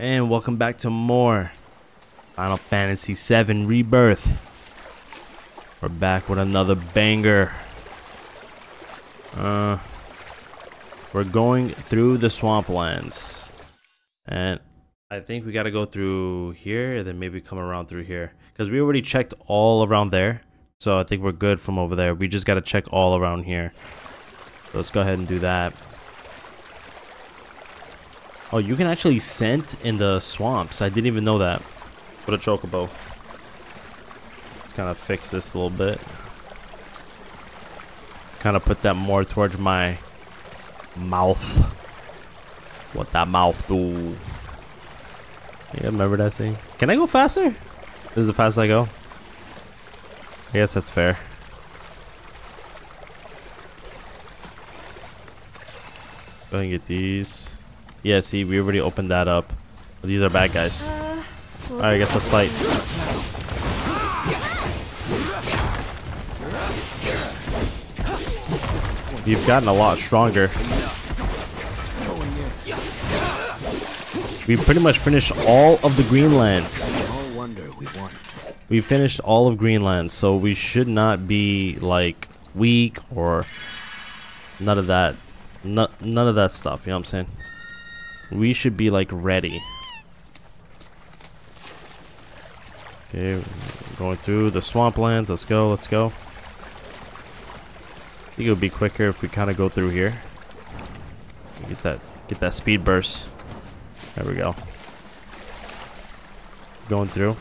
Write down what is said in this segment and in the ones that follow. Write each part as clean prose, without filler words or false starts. And welcome back to more Final Fantasy VII Rebirth. We're back with another banger. We're going through the swamplands. And I think we gotta go through here and then maybe come around through here. Because we already checked all around there. So I think we're good from over there. We just gotta check all around here. So let's go ahead and do that. Oh, you can actually scent in the swamps. I didn't even know that. With a chocobo. Let's kind of fix this a little bit. Kind of put that more towards my mouth. What that mouth do? Yeah, remember that thing? Can I go faster? This is the fastest I go. I guess that's fair. Go ahead and get these. Yeah, see, we already opened that up. These are bad guys. Alright, I guess let's fight. You've gotten a lot stronger. We pretty much finished all of the Greenlands. We finished all of Greenlands, so we should not be, like, weak or none of that. None of that stuff, you know what I'm saying? We should be like ready. Okay, going through the swamplands. Let's go, let's go. I think it would be quicker if we kind of go through here. Get that speed burst. There we go. Going through.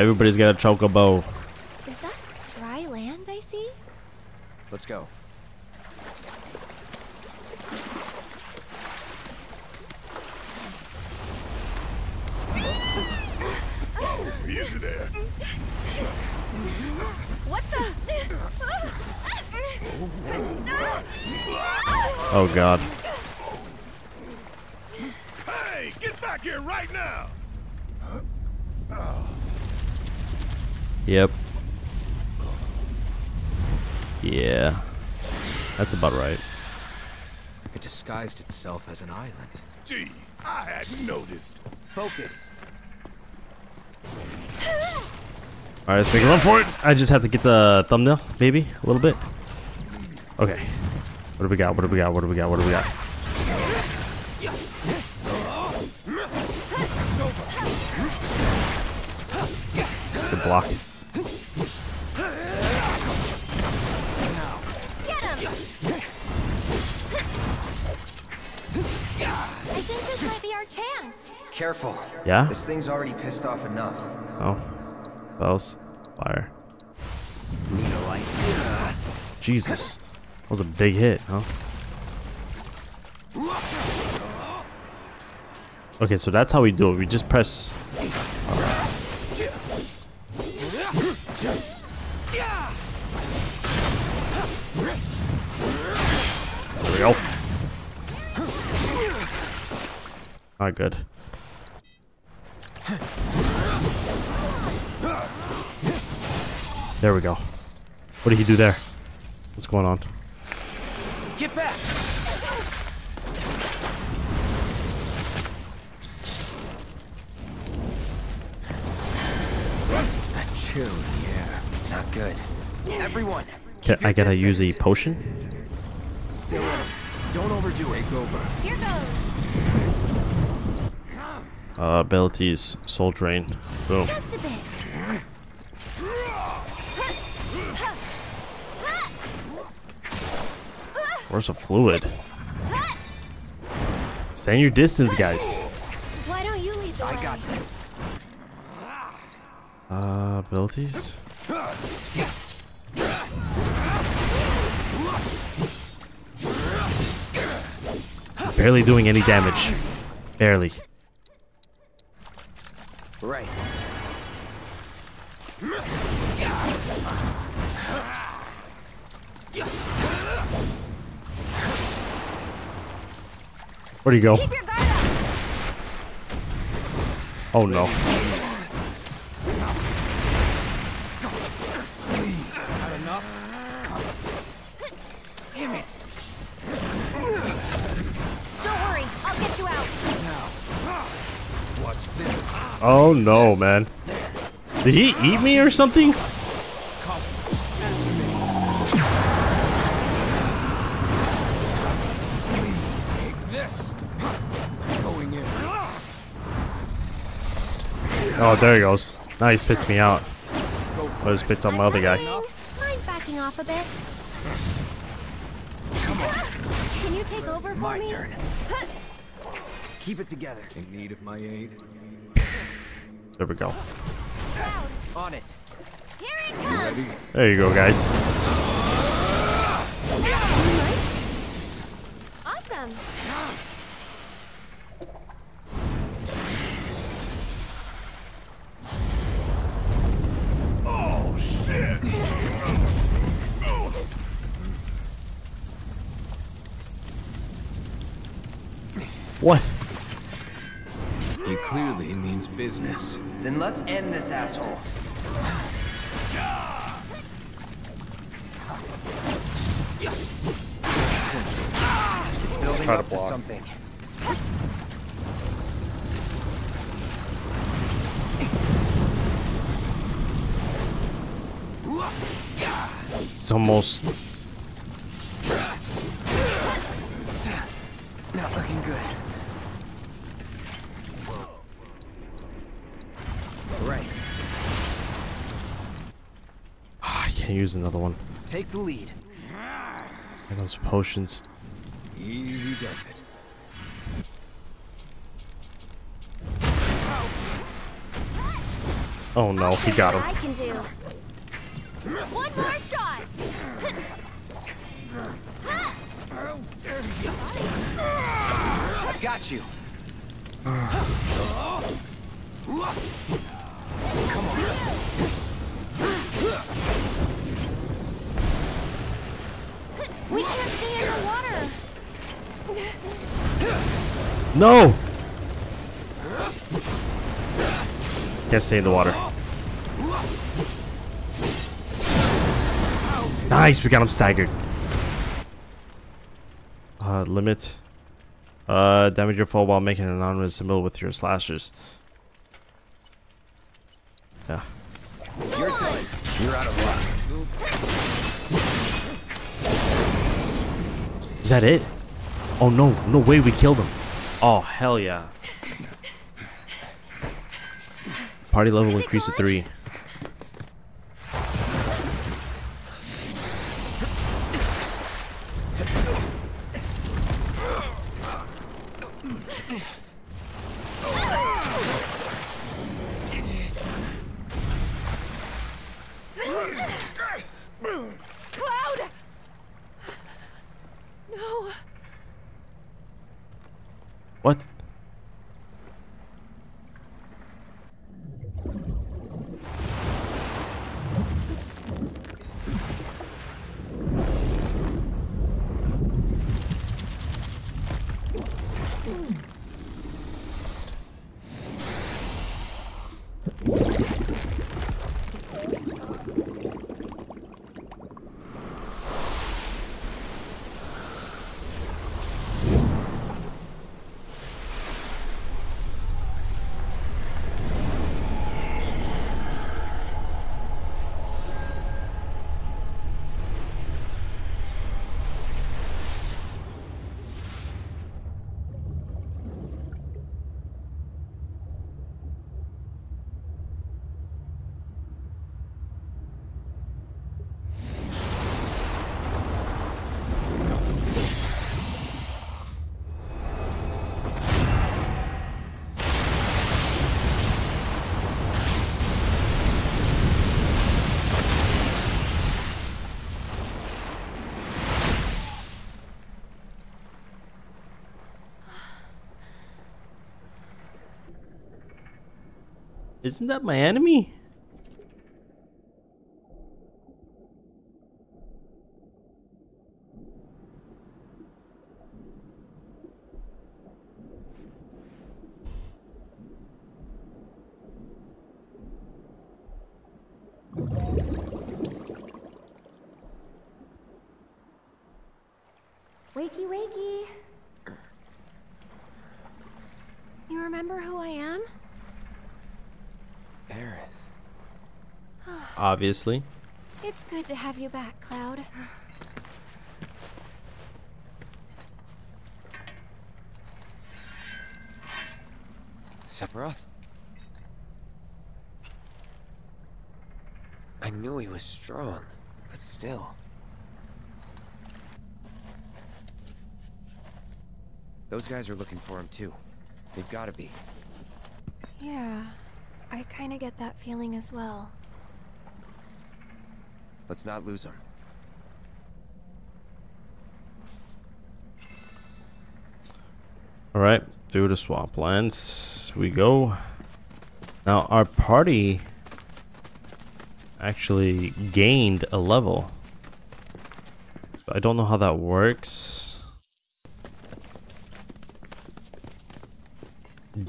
Everybody's got a chocobo. Is that dry land I see? Let's go. There. What the? Oh god. Hey, get back here right now. Yep. Yeah. That's about right. It disguised itself as an island. Gee, I hadn't noticed. Focus. Alright, let's make a run for it. I just have to get the thumbnail, maybe, a little bit. Okay. What do we got? What do we got? What do we got? What do we got? Good block. I think this might be our chance. Careful. Yeah? This thing's already pissed off enough. Oh. Bells. Fire. Jesus. That was a big hit, huh? Okay, so that's how we do it. We just press... There we go. Alright, good. There we go. What did he do there? What's going on? Get back. That chill in the air. Not good. Everyone. I gotta use a potion. Stay up. Don't overdo it. Here goes. Abilities. Soul drain. Boom. Just a bit. Where's the fluid? Stand your distance, guys. Why don't you leave the I got this. Abilities? Barely doing any damage. Barely. Right. Where'd he go? Keep your guard up. Oh no. Damn it. Oh no, man. Did he eat me or something? Oh, there he goes. Now he spits me out. Or he spits on my other guy. Mind backing off a bit? Come on. Can you take over for me? My turn. Keep it together. In need of my aid. There we go. On it. Here it comes. There you go, guys. Awesome. What? He clearly means business. Then let's end this asshole. It's building up to something. It's almost not looking good. Right. Oh, I can't use another one. Take the lead. And those potions. Easy does it. Oh no, he got him. I can do. One more shot. I've got you. Come on. We can't stay in the water. No. Can't stay in the water. Nice, we got him staggered. Limit. Damage your foe while making an anonymous symbol with your slashers. Yeah. You're done. You're out of luck. Is that it? Oh no, no way we killed him. Oh hell yeah. Party level increased to 3. Cloud! No. What? Isn't that my enemy? Wakey, wakey. You remember who I am? obviously. It's good to have you back, Cloud. Sephiroth? I knew he was strong, but still. Those guys are looking for him too. They've got to be. Yeah, I kind of get that feeling as well. Let's not lose him. All right, through the swamplands we go. Now our party actually gained a level. So I don't know how that works.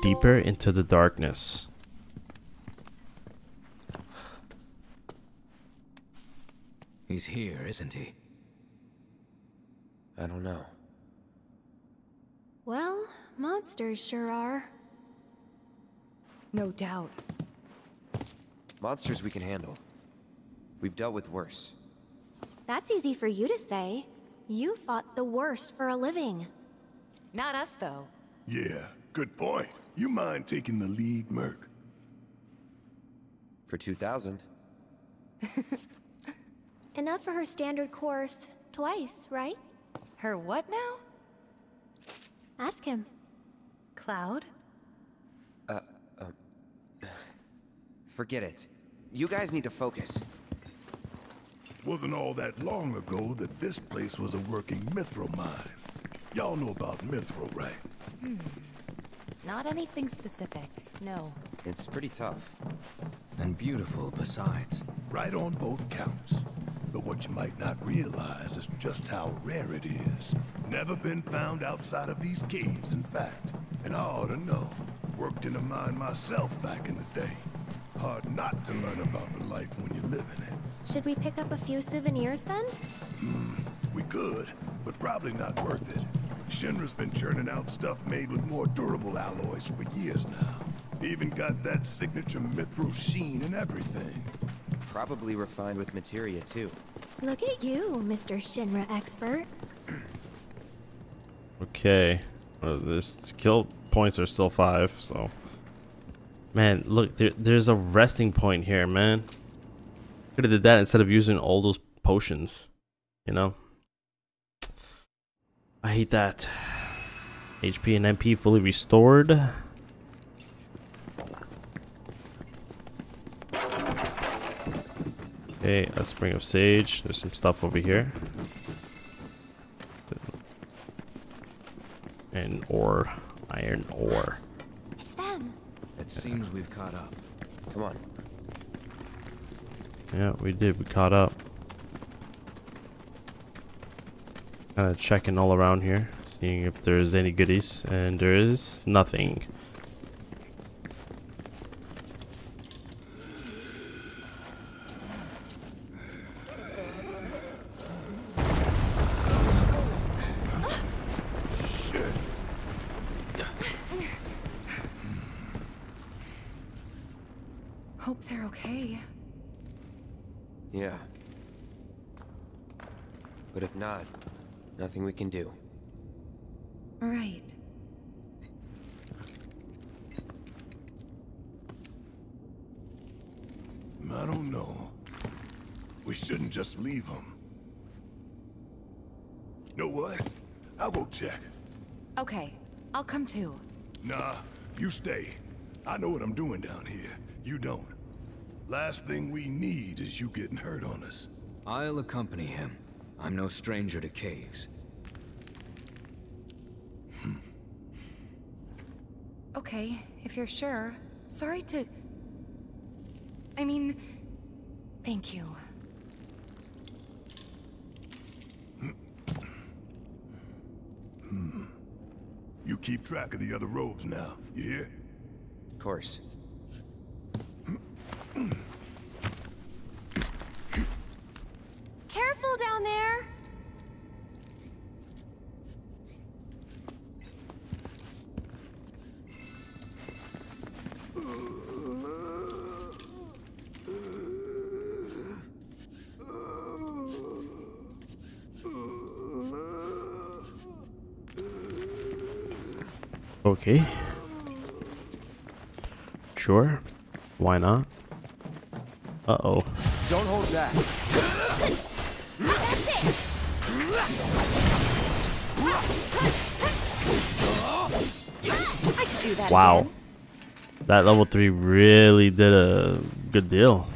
Deeper into the darkness. He's here, isn't he? I don't know. Well, monsters sure are. No doubt. Monsters we can handle. We've dealt with worse. That's easy for you to say. You fought the worst for a living. Not us, though. Yeah. Good point. You mind taking the lead, Merc? For 2,000. Enough for her standard course twice, right? Her what now? Ask him. Cloud? Forget it. You guys need to focus. It wasn't all that long ago that this place was a working mithril mine. Y'all know about mithril, right? Mm. Not anything specific, no. It's pretty tough. And beautiful besides. Right on both counts. But what you might not realize is just how rare it is. Never been found outside of these caves, in fact. And I ought to know. Worked in a mine myself back in the day. Hard not to learn about the life when you live in it. Should we pick up a few souvenirs then? We could, but probably not worth it. Shinra's been churning out stuff made with more durable alloys for years now. Even got that signature mithril sheen and everything. Probably refined with materia, too. Look at you, Mr. Shinra expert. Okay. Well, this kill points are still 5, so... Man, look, there's a resting point here, man. Could have did that instead of using all those potions, you know? I hate that. HP and MP fully restored. Okay, a spring of sage. There's some stuff over here. And ore. Iron ore. It's them. It seems we've caught up. Come on. Yeah, we did. We caught up. Kind of checking all around here, seeing if there's any goodies, and there is nothing. Shit. Hope they're okay. Yeah. But if not, nothing we can do. Right. I don't know. We shouldn't just leave him. Know what? I'll go check. Okay, I'll come too. Nah, you stay. I know what I'm doing down here. You don't. Last thing we need is you getting hurt on us. I'll accompany him. I'm no stranger to caves. Okay, if you're sure. Sorry to... I mean... Thank you. You keep track of the other robes now, you hear? Of course. Okay. Sure. Why not? Uh-oh. Don't hold that. That's it. I could do that. Wow. Again. That level 3 really did a good deal.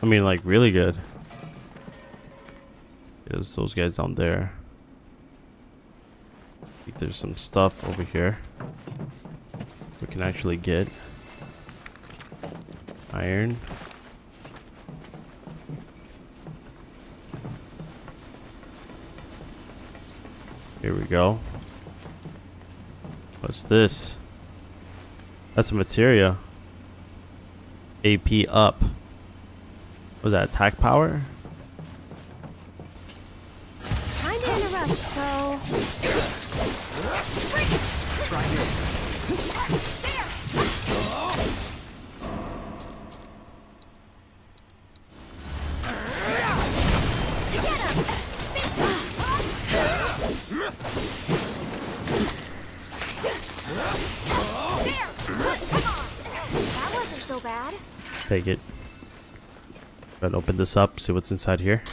I mean, like, really good. There's those guys down there. I think there's some stuff over here we can actually get. Iron. Here we go. What's this? That's a materia. AP up. Was that attack power? Kinda in a rush, so. Try that wasn't so bad. Take it. Let's open this up, see what's inside here.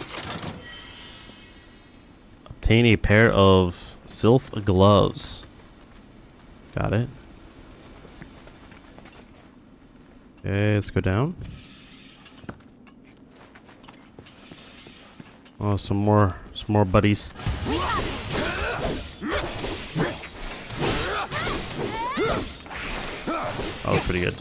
Obtain a pair of sylph gloves. Got it. Okay, let's go down. Oh, some more buddies. That was pretty good.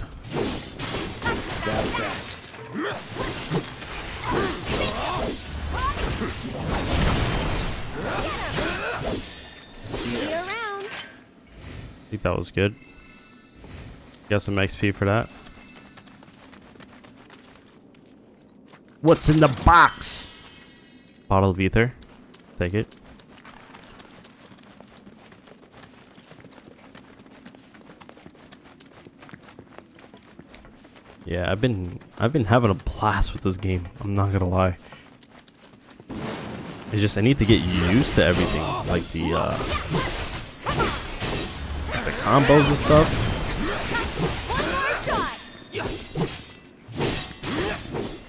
I think that was good. Got some XP for that. What's in the box? Bottle of ether. Take it. Yeah, I've been having a blast with this game. I'm not gonna lie. It's just I need to get used to everything, like the combos and stuff.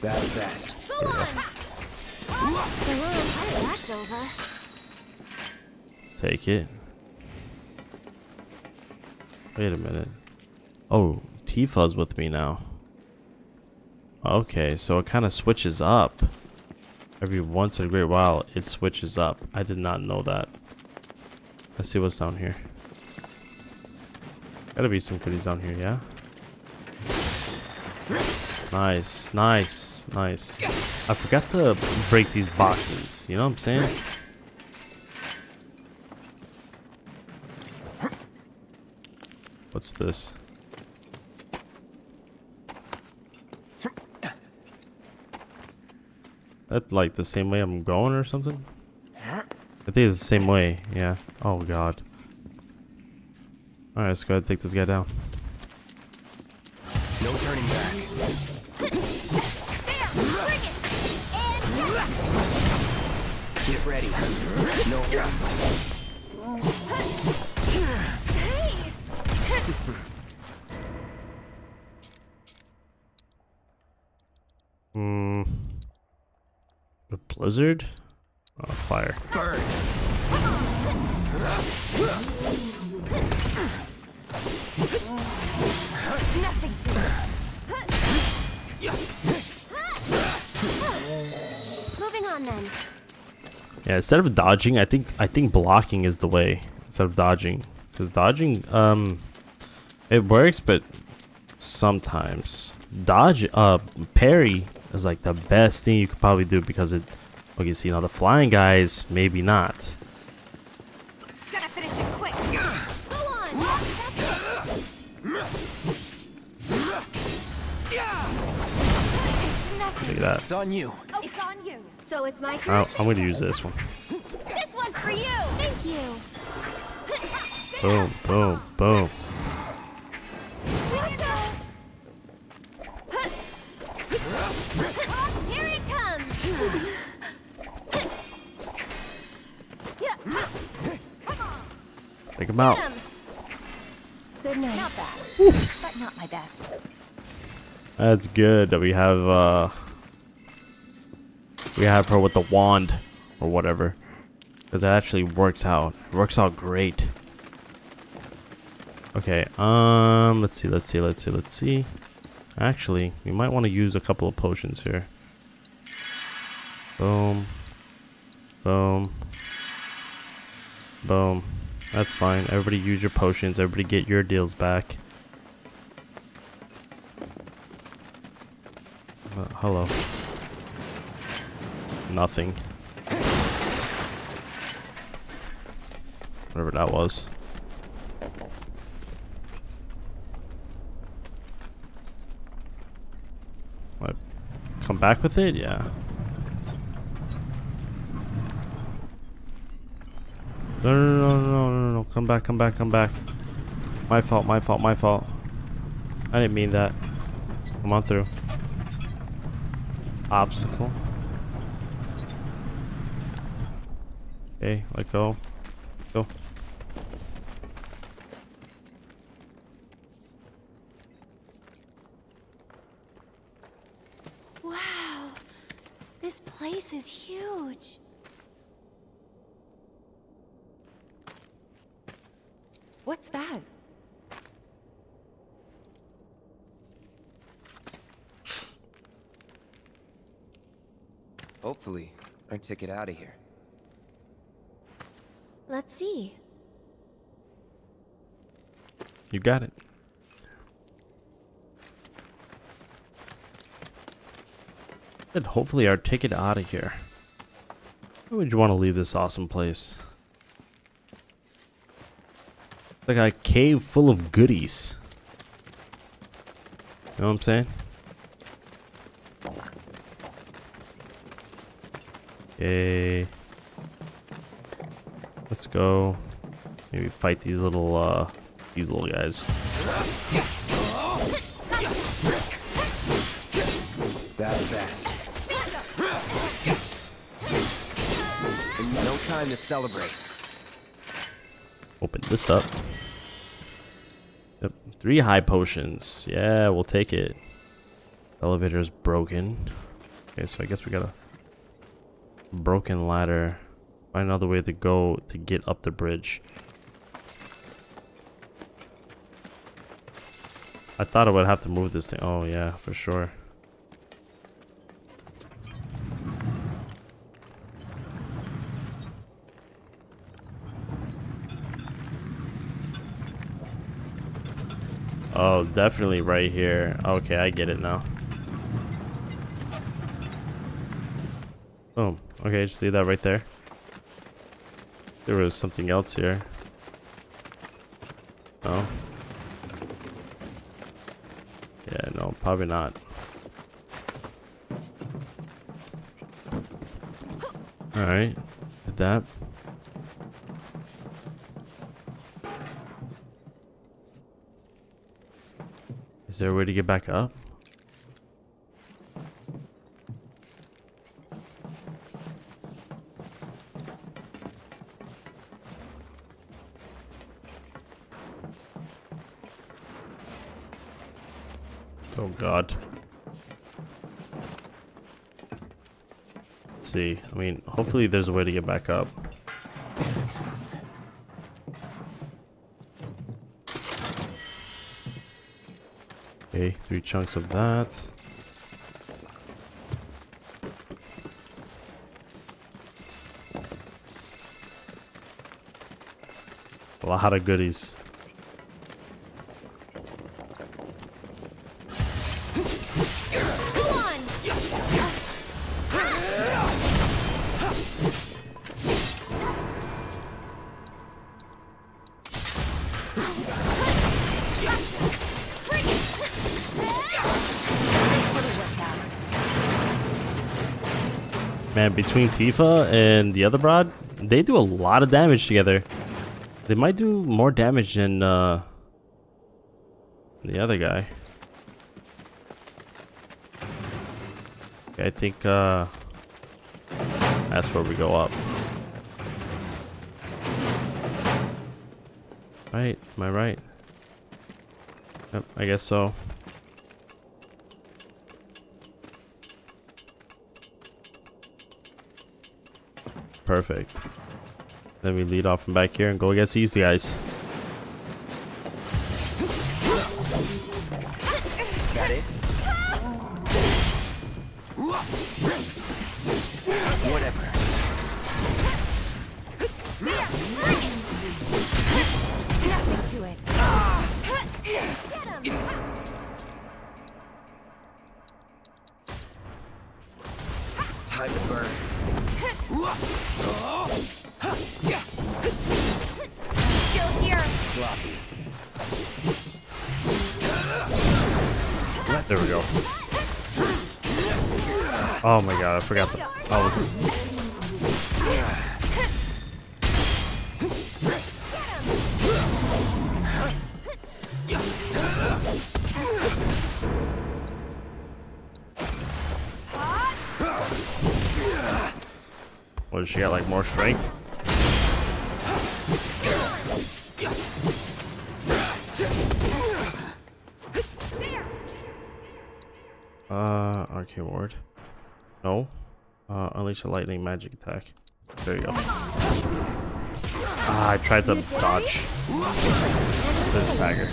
That's that. Go on. Take it. Wait a minute. Oh, Tifa's with me now. Okay, so it kind of switches up. Every once in a great while, it switches up. I did not know that. Let's see what's down here. Gotta be some goodies down here, yeah? Nice, nice, nice. I forgot to break these boxes. You know what I'm saying? What's this? That's like the same way I'm going or something? I think it's the same way, yeah. Oh god. Alright, let's go ahead and take this guy down. No turning back. Get ready. No. Hmm. A blizzard? Oh, fire. Burn. Nothing to it. Moving on then. Yeah, instead of dodging, I think blocking is the way. Instead of dodging. Because dodging, it works, but sometimes. Dodge, parry is like the best thing you could probably do because it. Okay, see now the flying guys, maybe not. Gotta finish it quick. Go on. Look at that. It's on you. Oh, it's on you. So it's my turn. I'm going to use this one. This one's for you. Thank you. Boom! Boom! Boom! Here it comes! Take him out. Good night. Not bad, but not my best. That's good that we have her with the wand or whatever, because that actually works out. It works out great. Okay. Let's see. Actually, we might want to use a couple of potions here. Boom. Boom. Boom. That's fine. Everybody use your potions. Everybody get your deals back. Hello. Nothing. Whatever that was. What? Come back with it? Yeah. No. Come back. My fault. I didn't mean that. Come on through. Obstacle. Okay, let go. Go. Wow. This place is huge. What's that? Hopefully, our ticket out of here. Let's see. You got it. And hopefully, our ticket out of here. Why would you want to leave this awesome place? Like a cave full of goodies. You know what I'm saying? Okay. Let's go. Maybe fight these little guys. That's bad. No time to celebrate. Open this up. Yep, 3 high potions. Yeah, we'll take it. Elevator's broken. Okay, so I guess we got a broken ladder. Find another way to go to get up the bridge. I thought I would have to move this thing. Oh yeah, for sure. Oh, definitely right here. Okay, I get it now. Boom. Okay, just leave that right there. There was something else here. No. Yeah, no, probably not. Alright, did that. Is there a way to get back up? Oh god. Let's see. I mean, hopefully there's a way to get back up. Okay, 3 chunks of that. A lot of goodies. Man, between Tifa and the other broad, they do a lot of damage together. They might do more damage than the other guy. Okay, I think that's where we go up. Right? Am I right? Yep, I guess so. Perfect. Then we lead off from back here and go against these guys. Got it. Whatever. Nothing to it. Get him. Time to burn. Still here. Sloppy. There we go. Oh my god, I forgot to. I was. What does she got? Like more strength? Arcane Ward. No. Unleash a lightning magic attack. There you go. Ah, I tried to dodge this tiger.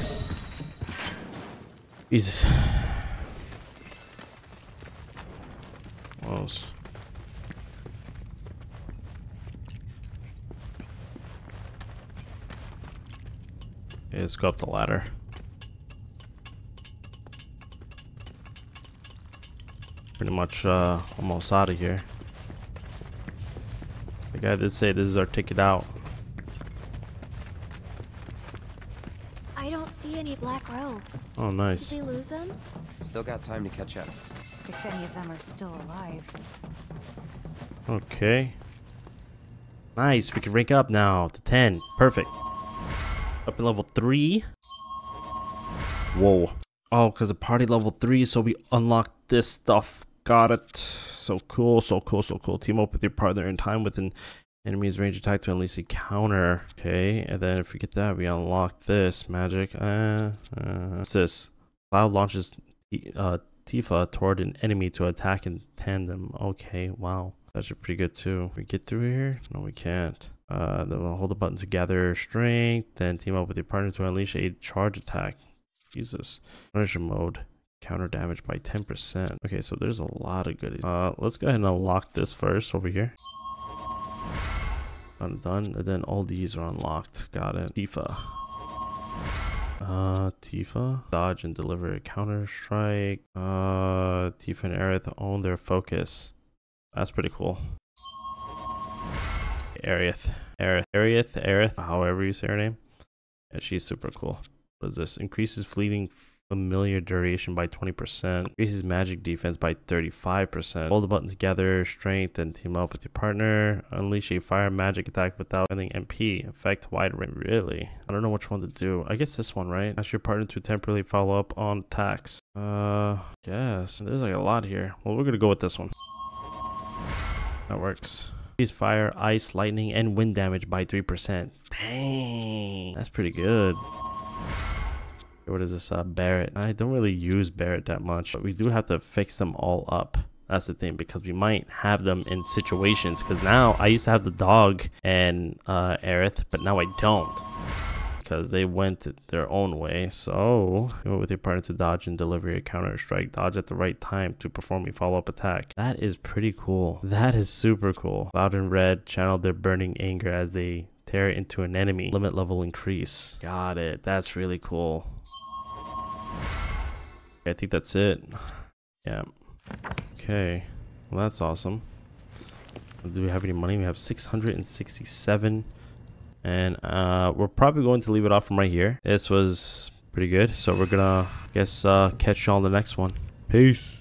Jesus. Close. Okay, let's go up the ladder. Pretty much almost out of here. The guy did say this is our ticket out. I don't see any black robes. Oh, nice. Did we lose them? Still got time to catch up. If any of them are still alive. Okay. Nice. We can rank up now to 10. Perfect. Up in level 3. Whoa. Oh, because the party level 3, so we unlocked this stuff. Got it. So cool, so cool, so cool. Team up with your partner in time with an enemy's range attack to unleash a counter. Okay, and then if we get that, we unlock this magic. What's this? Cloud launches Tifa toward an enemy to attack in tandem. Okay, wow. That's actually pretty good too. Can we get through here? No, we can't. Then we'll hold the button to gather strength, then team up with your partner to unleash a charge attack. Jesus. Punisher mode. Counter damage by 10%. Okay, so there's a lot of goodies. Let's go ahead and unlock this first over here. Done. And then all these are unlocked. Got it. Tifa. Tifa. Dodge and deliver a counter strike. Tifa and Aerith own their focus. That's pretty cool. Aerith. Aerith. However you say her name. Yeah, she's super cool. What is this? Increases fleeting familiar duration by 20%. Increases magic defense by 35%. Hold the button to gather strength and team up with your partner. Unleash a fire magic attack without spending MP. Effect wide range. Really? I don't know which one to do. I guess this one, right? Ask your partner to temporarily follow up on attacks. Yes. There's like a lot here. Well, we're gonna go with this one. That works. Increase fire, ice, lightning, and wind damage by 3%. Dang. That's pretty good. What is this? Barret. I don't really use Barret that much, but we do have to fix them all up. That's the thing, because we might have them in situations. Because now I used to have the dog and Aerith, but now I don't, because they went their own way. So you went with your partner to dodge and deliver a counter strike. Dodge at the right time to perform a follow-up attack. That is pretty cool. That is super cool. Cloud and Red channeled their burning anger as they tear into an enemy. Limit level increase. Got it. That's really cool. I think that's it. Yeah. Okay. Well, that's awesome. Do we have any money? We have 667. And we're probably going to leave it off from right here. This was pretty good. So we're gonna, I guess, catch y'all in the next one. Peace.